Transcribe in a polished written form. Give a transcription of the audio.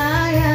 saya.